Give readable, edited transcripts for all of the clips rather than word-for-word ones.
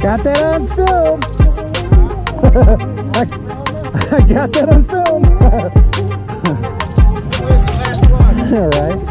Got that on film. I got that on film. All right.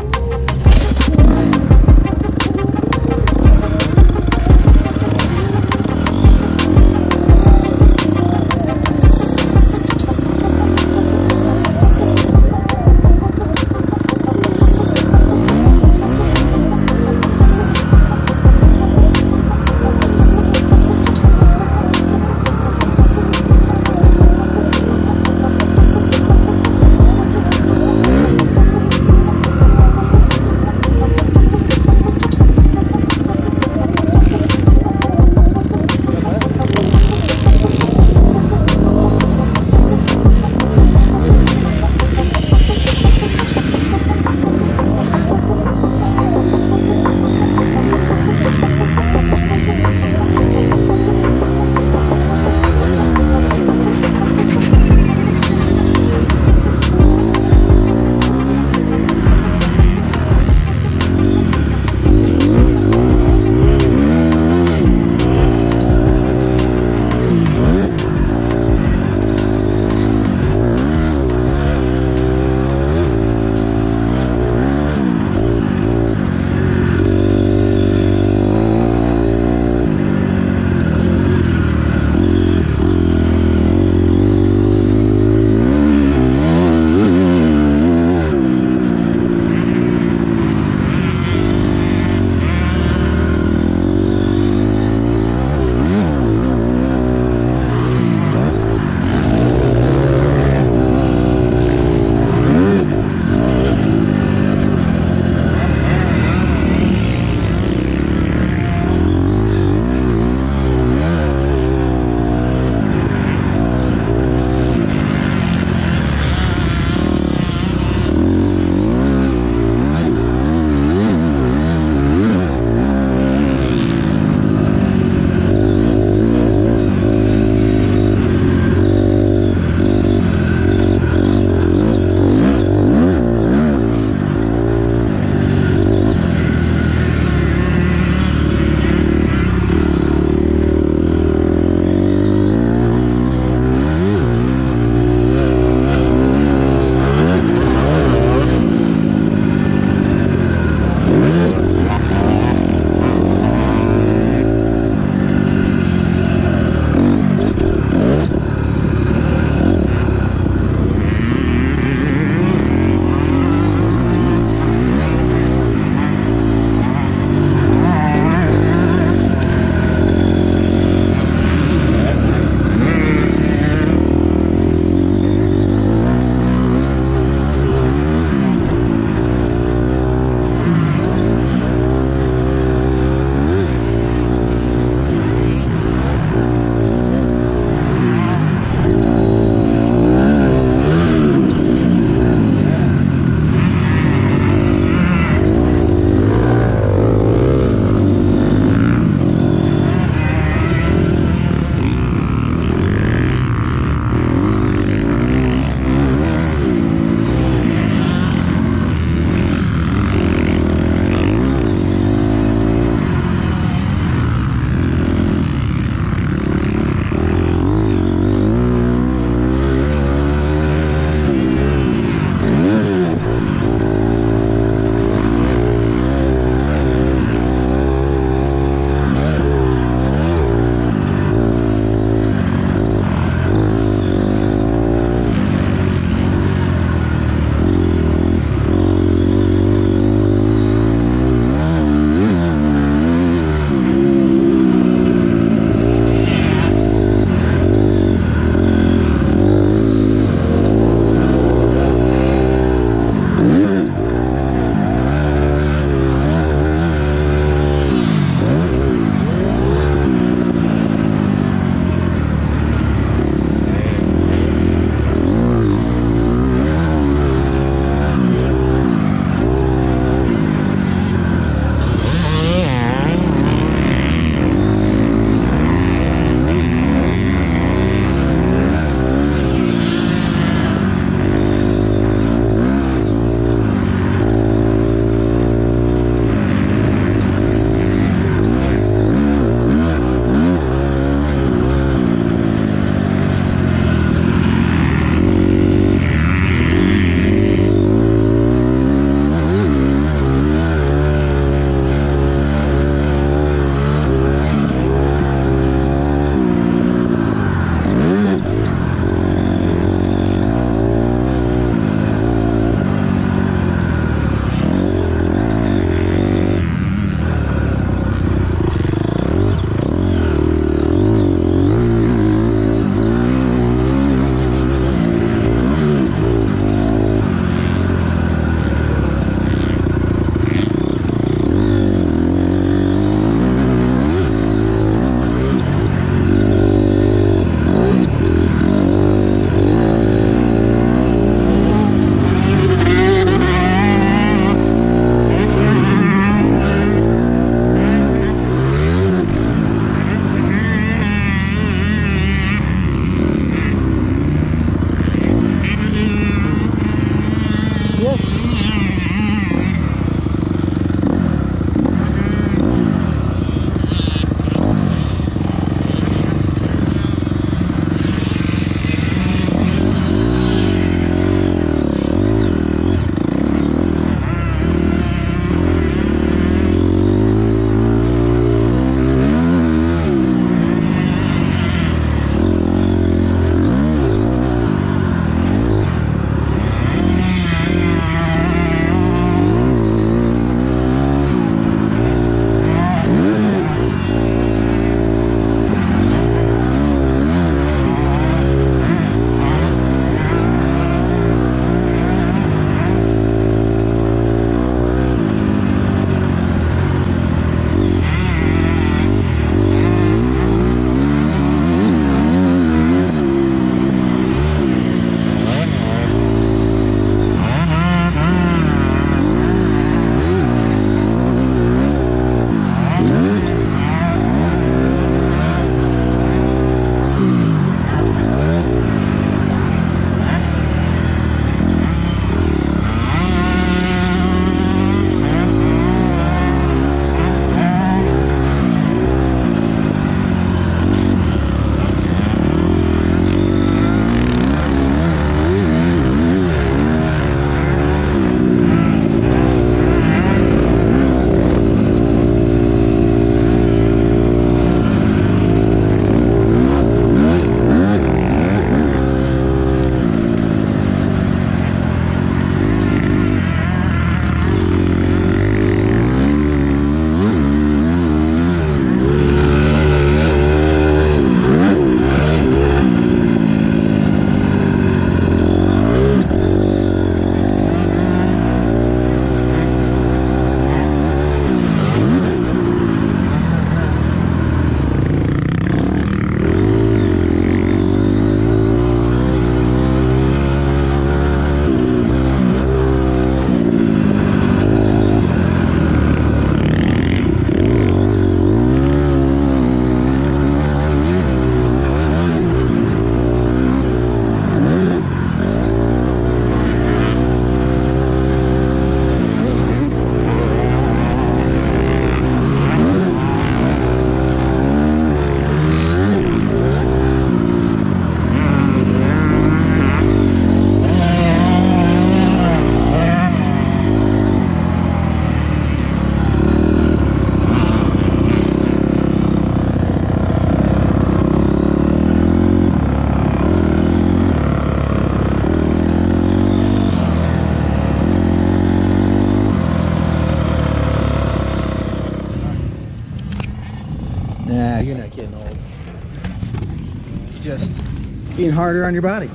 being harder on your body,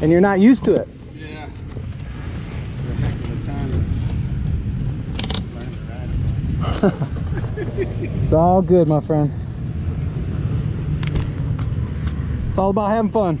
and you're not used to it. Yeah. For a heck of a time. It's all good, my friend. It's all about having fun.